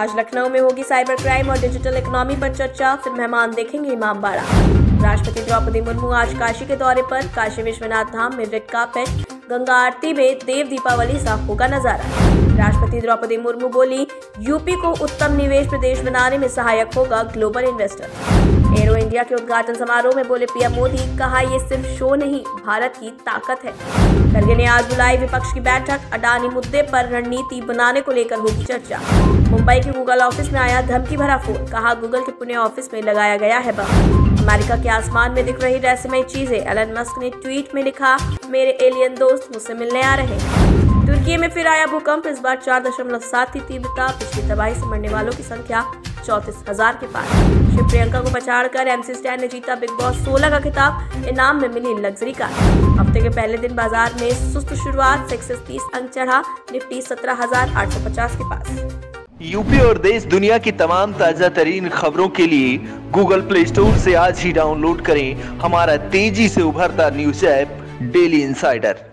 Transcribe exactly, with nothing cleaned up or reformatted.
आज लखनऊ में होगी साइबर क्राइम और डिजिटल इकोनॉमी पर चर्चा, फिर मेहमान देखेंगे इमामबाड़ा। राष्ट्रपति द्रौपदी मुर्मू आज काशी के दौरे पर, काशी विश्वनाथ धाम में रेड कार्पेट, गंगा आरती में देव दीपावली साफ होगा नजारा। राष्ट्रपति द्रौपदी मुर्मू बोली, यूपी को उत्तम निवेश प्रदेश बनाने में सहायक होगा ग्लोबल इन्वेस्टर। एयरो इंडिया के उद्घाटन समारोह में बोले पीएम मोदी, कहा ये सिर्फ शो नहीं, भारत की ताकत है। खर्गे ने आज बुलाई विपक्ष की बैठक, अडानी मुद्दे पर रणनीति बनाने को लेकर होगी चर्चा। मुंबई के गूगल ऑफिस में आया धमकी भरा फोन, कहा गूगल के पुणे ऑफिस में लगाया गया है बम। अमेरिका के आसमान में दिख रही रहस्यमय चीजें, एलन मस्क ने ट्वीट में लिखा, मेरे एलियन दोस्त मुझसे मिलने आ रहे हैं। तुर्की में फिर आया भूकंप, इस बार चार दशमलव सात की तीव्रता, पिछली तबाही से मरने वालों की संख्या चौंतीस हजार के पार। शिव प्रियंका को पछाड़कर एमसी स्टैन ने जीता बिग बॉस सोलह का खिताब, इनाम में मिली लग्जरी कार। हफ्ते के पहले दिन बाजार में सुस्त शुरुआत, सेंसेक्स तीस अंक चढ़ा, निफ्टी सत्रह हजार आठ सौ पचास के पास। यूपी और देश दुनिया की तमाम ताजा तरीन खबरों के लिए गूगल प्ले स्टोर से आज ही डाउनलोड करें हमारा तेजी से उभरता न्यूज ऐप डेली इनसाइडर।